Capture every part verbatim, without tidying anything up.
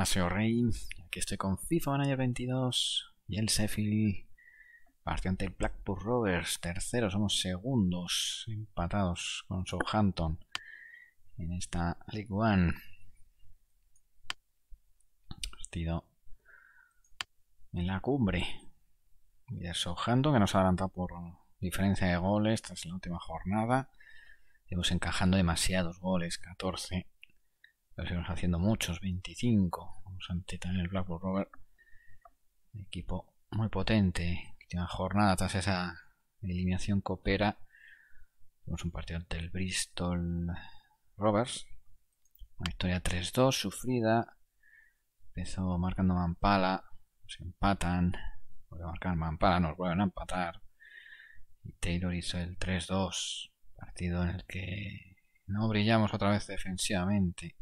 más, soy Rey. Aquí estoy con FIFA Manager veintidós y el Sheffield. Partido ante el Blackburn Rovers. Tercero, somos segundos. Empatados con Southampton en esta League One. Partido en la cumbre. Y el Southampton que nos ha adelantado por diferencia de goles tras la última jornada. Estamos encajando demasiados goles, catorce. Pero seguimos haciendo muchos, veinticinco. Vamos ante también el Blackburn Rovers. Equipo muy potente. Última jornada, tras esa eliminación coopera. Tenemos un partido ante el Bristol Rovers. Una victoria tres dos, sufrida. Empezó marcando Mampala. Nos empatan. Vuelve a marcar Mampala, nos vuelven a empatar. Y Taylor hizo el tres dos. Partido en el que no brillamos otra vez defensivamente.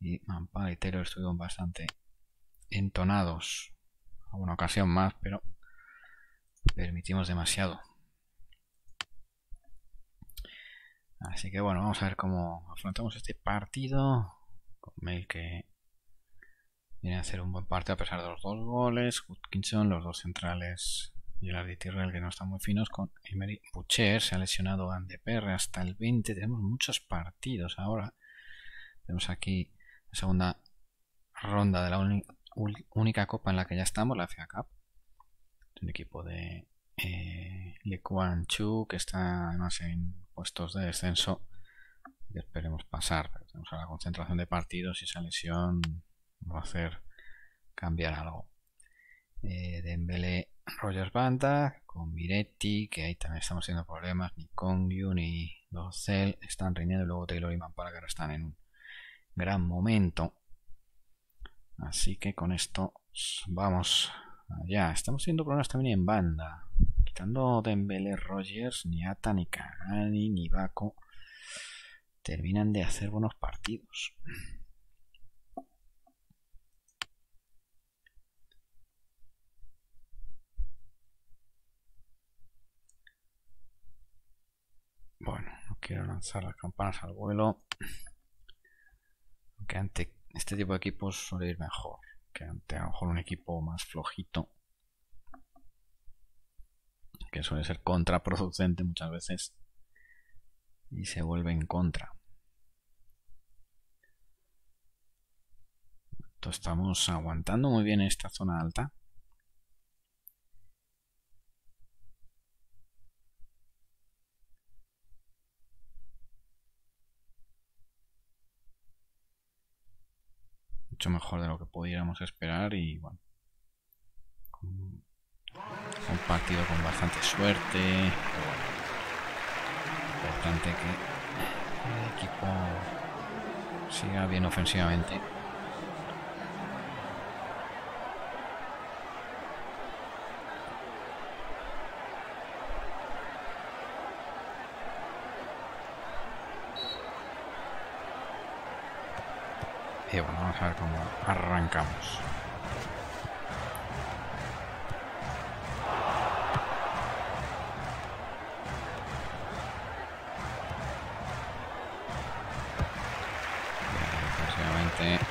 Y Mampala y Taylor estuvieron bastante entonados. Alguna ocasión más, pero permitimos demasiado. Así que bueno, vamos a ver cómo afrontamos este partido. Con Mail que viene a hacer un buen partido a pesar de los dos goles. Hutkinson, los dos centrales y el Arditirrel que no están muy finos. Con Emery Pucher se ha lesionado Banda hasta el veinte. Tenemos muchos partidos ahora. Tenemos aquí la segunda ronda de la única copa en la que ya estamos, la F A Cup. Un equipo de eh, League One que está además en puestos de descenso y esperemos pasar, pero tenemos ahora la concentración de partidos y esa lesión va a hacer cambiar algo. eh, Dembélé, Rogers, Banda con Miretti, que ahí también estamos teniendo problemas, ni Kongoli ni Docel están reñidos, y luego Taylor y Mampara que ahora están en un gran momento. Así que con esto vamos. Ya, estamos teniendo problemas también en banda. Quitando Dembélé, Rogers, ni Ata, ni Cavani, ni Baco. Terminan de hacer buenos partidos. Bueno, no quiero lanzar las campanas al vuelo. Aunque ante este tipo de equipos suele ir mejor. Que ante a lo mejor un equipo más flojito, que suele ser contraproducente muchas veces y se vuelve en contra. Entonces estamos aguantando muy bien esta zona alta. Mucho mejor de lo que pudiéramos esperar y bueno, un partido con bastante suerte, pero bueno, importante que el equipo siga bien ofensivamente. Y bueno, vamos a ver cómo arrancamos. Próximamente.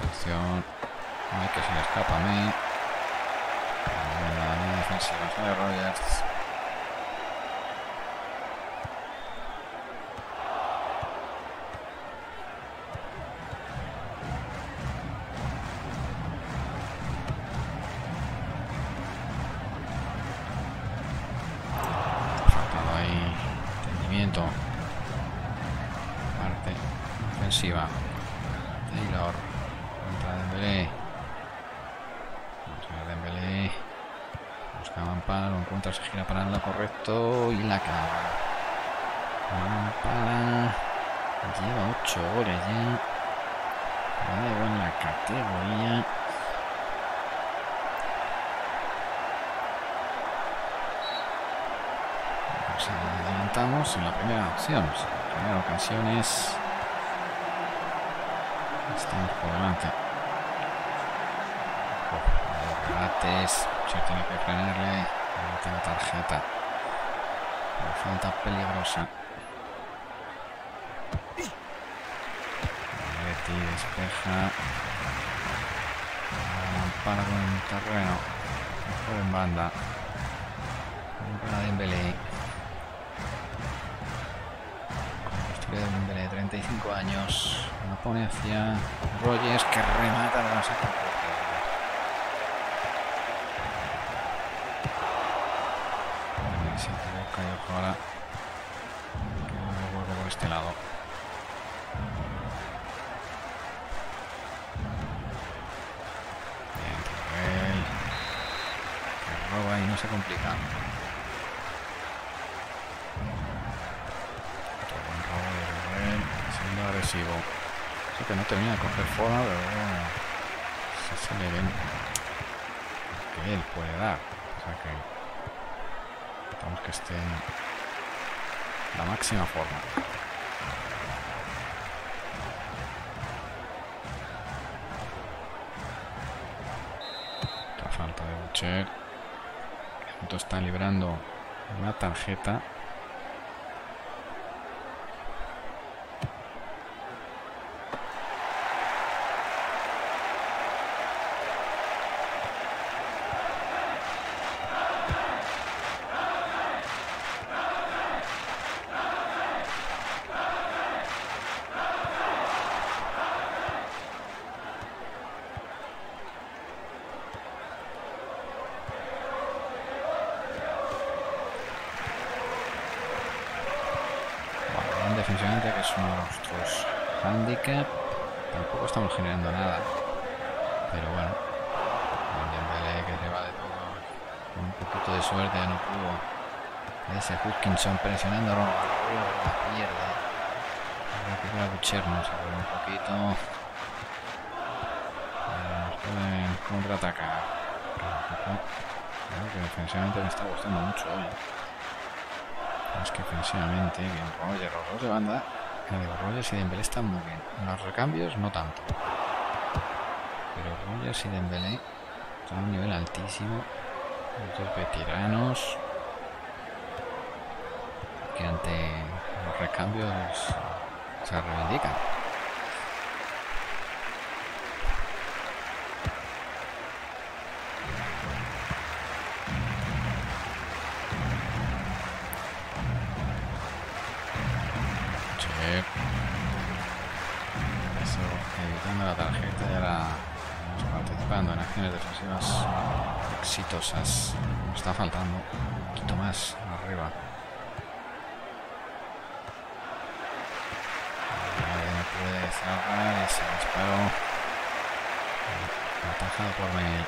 Sección. Ay, que se le escapa a mí. La defensiva de Rogers. Faltado ahí entendimiento. Parte ofensiva. Taylor. Contra Dembélé. Dembélé busca Mampala, lo encuentra, se gira para nada, correcto, y la acaba. Mampala lleva ocho goles ya, nuevo en la categoría. Nos adelantamos en la primera opción, en la primera ocasión es... estamos por delante. antes. Pucher tiene que ponerle la tarjeta. Una falta peligrosa. Miretti despeja. Para con el terreno. Mejor en banda. Para Dembélé. Historia de Dembélé, treinta y cinco años. La pone hacia Rogers, que remata de la saca. Se equivoca y ojalá que no vuelva por este lado. Y no se complica. Otro buen robo de Rubén, siendo agresivo. Eso que no termina de coger forma, pero bueno, se, se le ven que él puede dar. O sea que esperamos que esté en la máxima forma. Otra falta de Pucher. Está librando una tarjeta. Que es uno de nuestros handicap, tampoco estamos generando nada, pero bueno, Dembélé que lleva de todo, con un poquito de suerte no pudo. Ese Hutkinson presionando, no, la pierde, recupera Pucher, no se vuelve un poquito, nos pueden contraatacar, claro que defensivamente me está gustando mucho hoy. Es que defensivamente, bien, Rogers, los dos de banda, Rogers y Dembélé están muy bien. Los recambios no tanto. Pero Rogers y Dembélé están a un nivel altísimo. Los dos veteranos. Que ante los recambios se reivindican. Defensivas exitosas. Me está faltando un poquito más arriba. No puede cerrar ese disparo. Atajado por Miguel.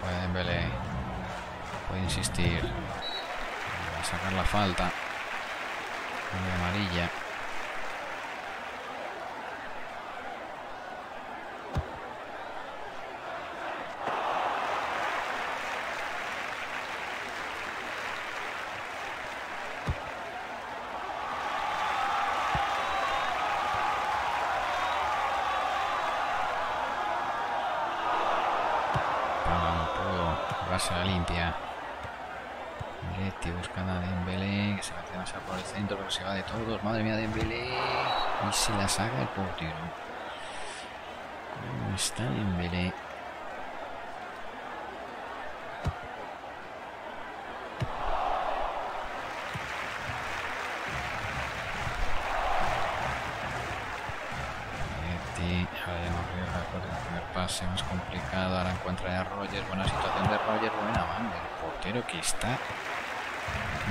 Puede Dembélé. Puede insistir. Va a sacar la falta. De amarilla. Para no pudo llevarse la limpia. Miretti buscando a Dembélé, que se va a hacer por el centro, pero se va de todos. Madre mía, Dembélé. Y si la saca el portero. ¿Cómo está Dembélé? Miretti, ahora ya no arriesga después del primer pase, más complicado. Ahora encuentra a Rogers. Buena situación de Rogers, buena banda. El portero que está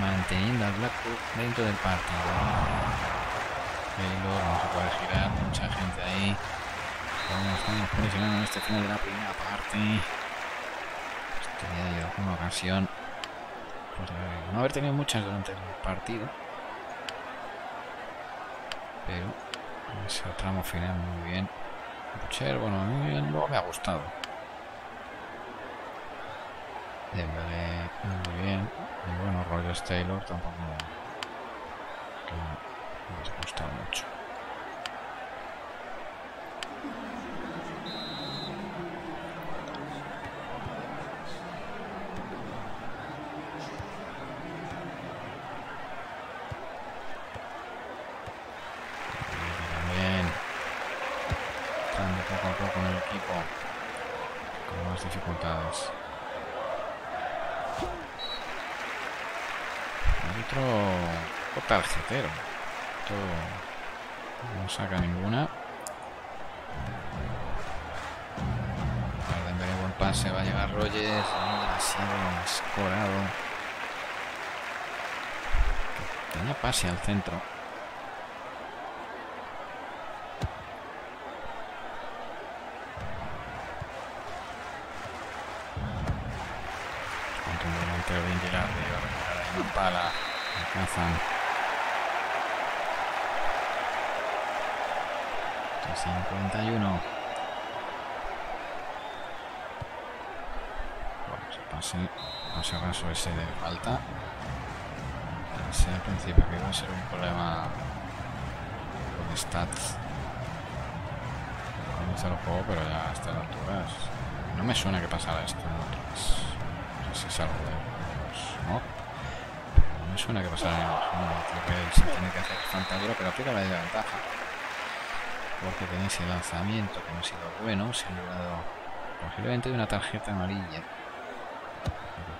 manteniendo al Blackpool dentro del partido. Taylor no se puede girar, mucha gente ahí. Como estamos presionando en este final de la primera parte. Este día ha llegado una ocasión. Pues, no haber tenido muchas durante el partido. Pero ese tramo final muy bien. Pucher, bueno, a mí luego me ha gustado. Dembélé muy bien. Y bueno, Royes Taylor tampoco. Que No te gusta mucho. Tarjetero, todo no saca ninguna. Dembélé, buen pase, va a llegar Royes, demasiado escorado. Tenía pase al centro. Contra un delantero bien llegado, va a recuperar ahí Mampala, alcanzan. cincuenta y uno. Bueno, se pase, pase raso ese de falta. Pensé al principio que iba a ser un problema con stats cuando se lo juego, pero ya a estas alturas no me suena que pasara esto en otros. No sé si es algo de los mods. No me suena que pasara en los mods. Creo que se tiene que hacer falta duro, pero aplica la de ventaja. Porque tenéis el lanzamiento que no ha sido bueno, se ha librado posiblemente de una tarjeta amarilla. En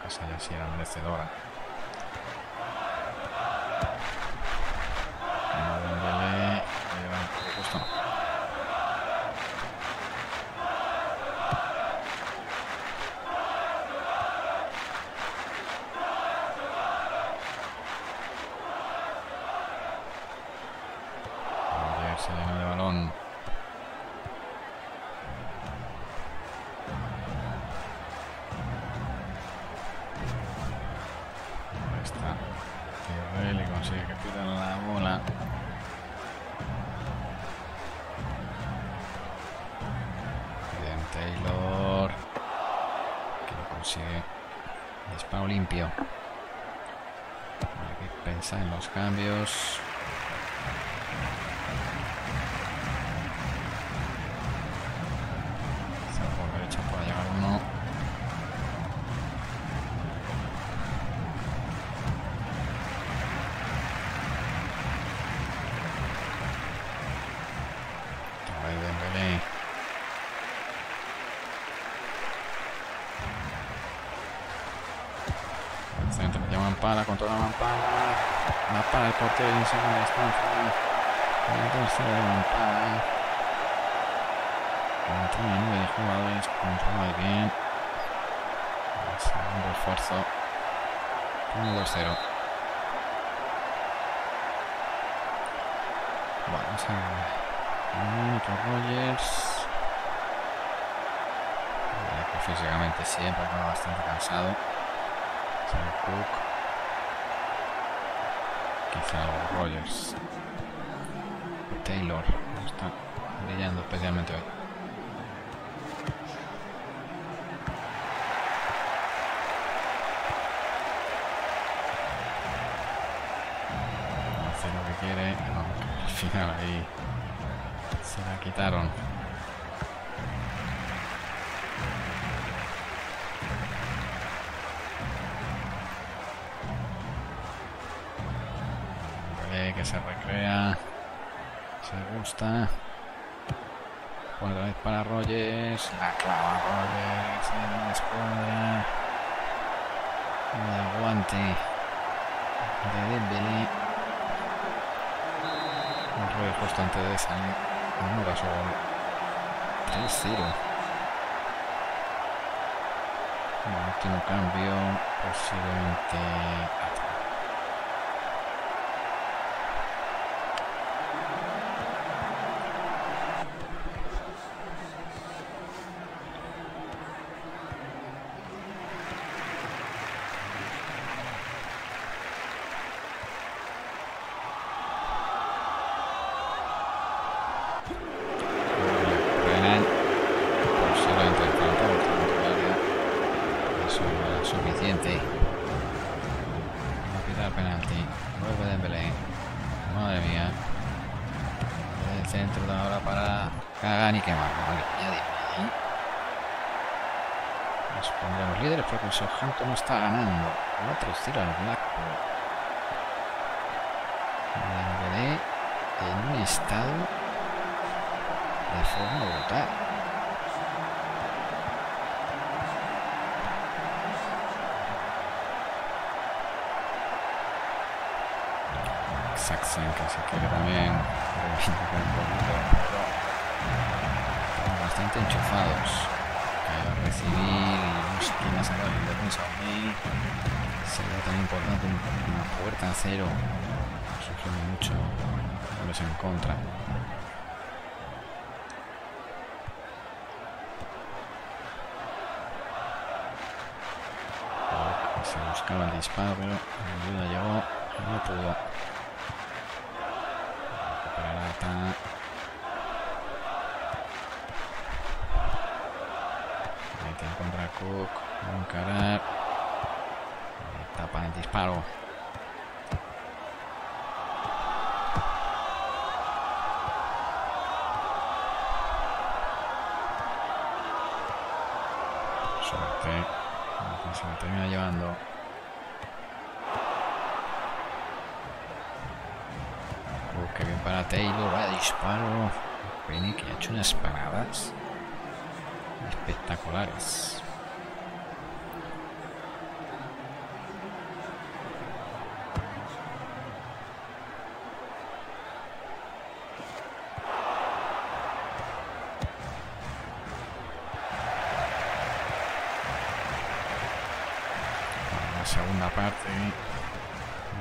casa ya sí era merecedora. Dembélé, justo no. Taylor, que lo consigue, disparo limpio. Hay que pensar en los cambios. Quizá por derecha pueda llegar uno. Dembélé. Mampala, controla Mampala, Mampala el portero en segunda instancia, la tercera de Mampala, contra una nube de jugadores, controla bien, el segundo esfuerzo, uno dos cero. Bueno, vamos a ver, otro Rogers, que físicamente siempre está bastante cansado, Cook. Quizá Rogers. Taylor está brillando especialmente hoy. No hace lo que quiere. No, al final ahí se la quitaron. Que se recrea, se gusta, otra vez para Royes, la clava Royes en la escuadra, el aguante de Dembélé, un Royes justo antes de salir, un brazo gol, tres cero. El último cambio posiblemente atrás. Suficiente. Va a pitar penalti. Vuelve Dembélé. Madre mía. El centro de ahora para cagar y quemar. Vale, nos pondremos líderes porque el Southampton no está ganando. cuatro cero al Blackpool. Dembélé en un estado de forma brutal. Sacsenka se queda también bastante enchufados. A recibir, no sé quién ha sacado el defensa a mí. Sería tan importante una puerta a cero. Sufriendo mucho, goles en contra. Se buscaba el disparo, pero la ayuda llegó, no pudo. Recuperará. Contra Cook, Moncarar, tapan el disparo. Suerte, se lo termina llevando. Cook, que bien para Taylor, va disparo. Penny que ha hecho unas paradas espectaculares. La segunda parte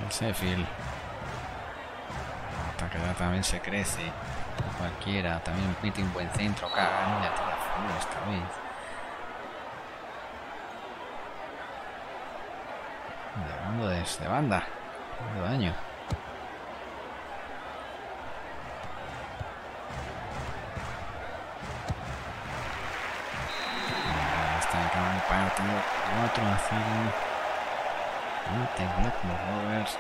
el Sheffield hasta que ya también se crece cualquiera, también mete un buen centro, cagan y la tira fuera esta vez. Llegando desde Banda, haciendo daño. Ahí está acabando el partido, cuatro a cero ante Blackburn Rovers.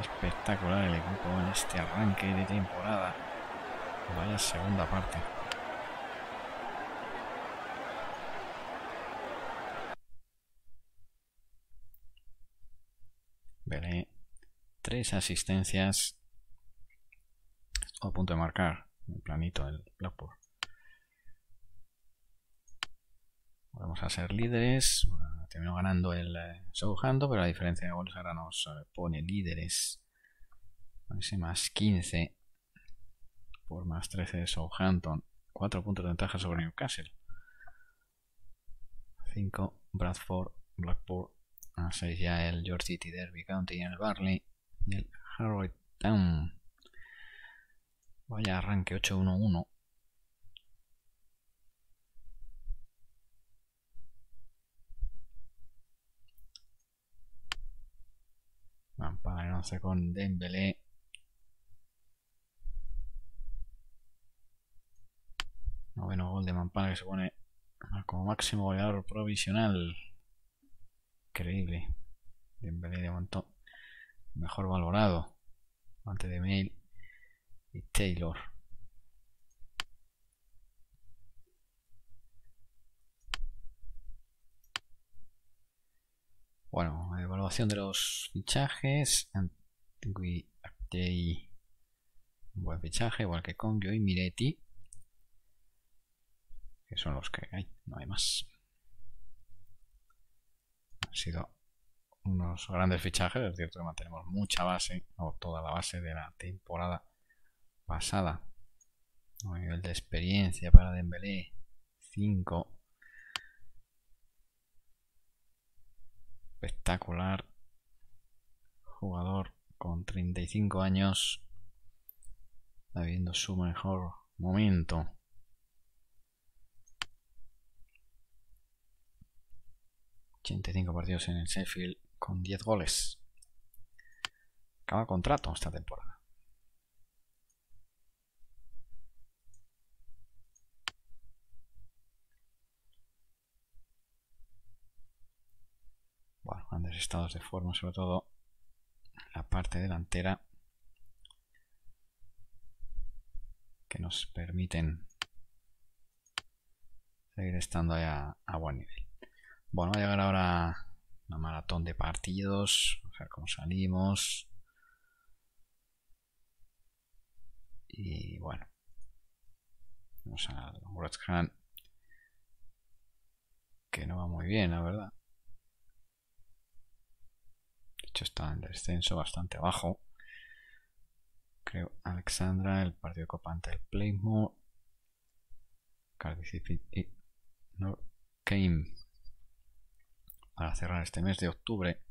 Espectacular el equipo en este arranque de temporada. Vaya segunda parte. Veré tres asistencias. A punto de marcar el planito del Blackpool. Vamos a ser líderes. Terminó ganando el Southampton, pero la diferencia de goles ahora nos pone líderes. Ese más quince por más trece de Southampton. cuatro puntos de ventaja sobre Newcastle. cinco Bradford, Blackpool. A seis ya el York City, Derby County, el Barley y el Harrow Town. Vaya arranque, ocho uno uno. Mampala en once con Dembélé. Noveno gol de Mampala, que se pone como máximo goleador provisional. Increíble. Dembélé de momento mejor valorado antes de Mail y Taylor. Bueno, evaluación de los fichajes. Antiguiactei, un buen fichaje, igual que Kongoli y Miretti, que son los que hay, no hay más. Han sido unos grandes fichajes, es cierto que mantenemos mucha base, o toda la base de la temporada pasada. A nivel de experiencia para Dembélé, cinco. Espectacular jugador con treinta y cinco años, está viendo su mejor momento. Ochenta y cinco partidos en el Sheffield con diez goles. Acaba contrato esta temporada. Bueno, grandes estados de forma, sobre todo la parte delantera que nos permiten seguir estando a, a buen nivel. Bueno, va a llegar ahora una maratón de partidos, a ver cómo salimos. Y bueno, vamos a West Ham, que no va muy bien, la verdad. De hecho está en descenso bastante bajo. Creo Alexandra, el partido de Copa ante el Plymouth, Cardiff y North Came para cerrar este mes de octubre.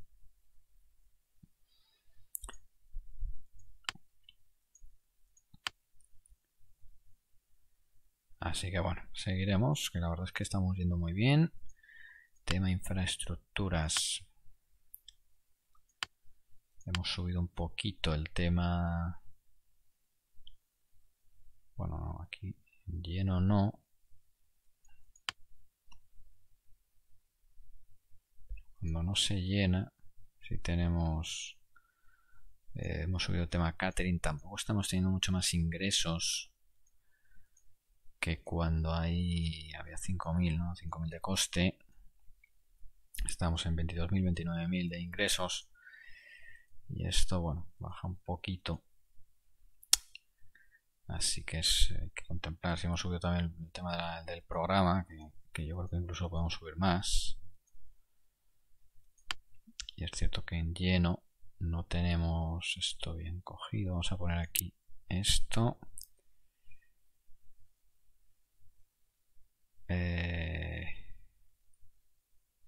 Así que bueno, seguiremos, que la verdad es que estamos yendo muy bien. Tema infraestructuras. Hemos subido un poquito el tema. Bueno, no, aquí lleno no. Cuando no se llena, si tenemos... Eh, hemos subido el tema catering, tampoco estamos teniendo mucho más ingresos que cuando hay había cinco mil, ¿no? cinco mil de coste. Estamos en veintidós mil, veintinueve mil de ingresos. Y esto, bueno, baja un poquito. Así que es, hay que contemplar. Si hemos subido también el tema de la, del programa, que, que yo creo que incluso podemos subir más. Y es cierto que en lleno no tenemos esto bien cogido. Vamos a poner aquí esto. Eh,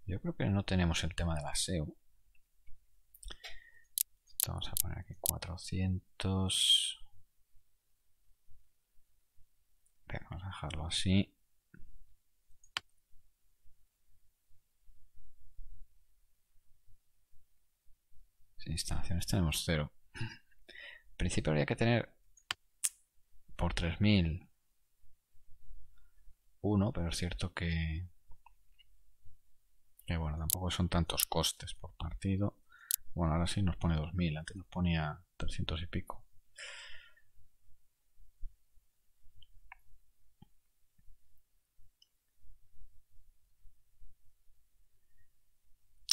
yo creo que no tenemos el tema del aseo. Esto vamos a poner aquí cuatrocientos. Venga, vamos a dejarlo así. Sin instalaciones tenemos cero. En principio habría que tener por tres mil. Uno, pero es cierto que, que bueno, tampoco son tantos costes por partido. Bueno, ahora sí nos pone dos mil, antes nos ponía trescientos y pico.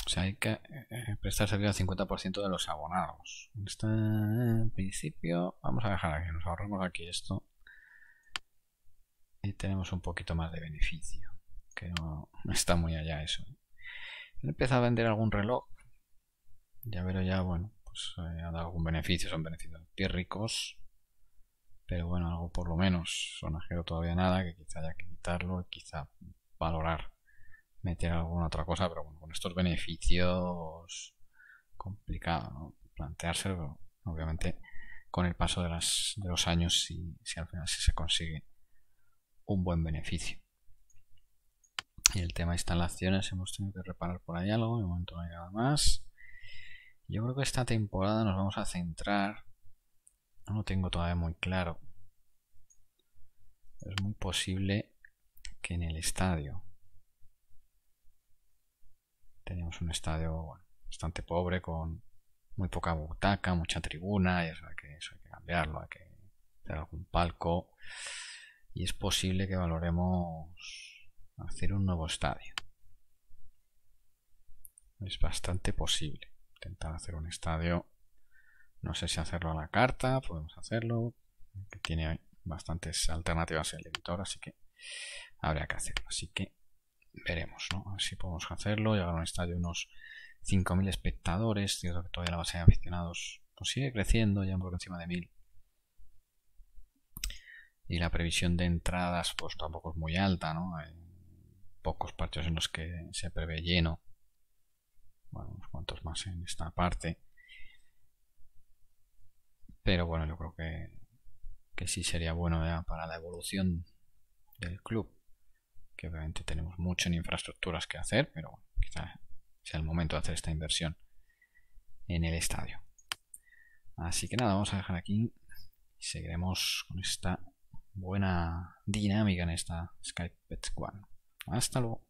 O sea, hay que prestar servicio al cincuenta por ciento de los abonados. Está en principio, vamos a dejar aquí, nos ahorramos aquí esto. Y tenemos un poquito más de beneficio, que no, no está muy allá eso. Empieza a vender algún reloj, ya verlo ya, bueno, pues eh, ha dado algún beneficio, son beneficios pírricos, pero bueno, algo por lo menos. Sonajero todavía nada, que quizá haya que quitarlo y quizá valorar, meter alguna otra cosa, pero bueno, con estos beneficios complicado, ¿no? Planteárselo, obviamente, con el paso de, las, de los años, si, si al final sí se consigue un buen beneficio. Y el tema de instalaciones, hemos tenido que reparar por ahí algo, de momento no hay nada más. Yo creo que esta temporada nos vamos a centrar, no lo tengo todavía muy claro, es muy posible que en el estadio, tenemos un estadio bueno, bastante pobre, con muy poca butaca, mucha tribuna, y eso hay que, eso hay que cambiarlo, hay que hacer algún palco. Y es posible que valoremos hacer un nuevo estadio. Es bastante posible intentar hacer un estadio. No sé si hacerlo a la carta, podemos hacerlo. Que tiene bastantes alternativas el editor, así que habrá que hacerlo. Así que veremos, ¿no? A ver si podemos hacerlo. Llegar a un estadio de unos cinco mil espectadores. Cierto que todavía la base de aficionados pues sigue creciendo, ya por encima de mil. Y la previsión de entradas pues tampoco es muy alta, ¿no? Hay pocos partidos en los que se prevé lleno. Bueno, unos cuantos más en esta parte. Pero bueno, yo creo que, que sí sería bueno ya para la evolución del club. Que obviamente tenemos mucho en infraestructuras que hacer, pero bueno, quizá sea el momento de hacer esta inversión en el estadio. Así que nada, vamos a dejar aquí y seguiremos con esta... buena dinámica en esta Skype Pets One. Hasta luego.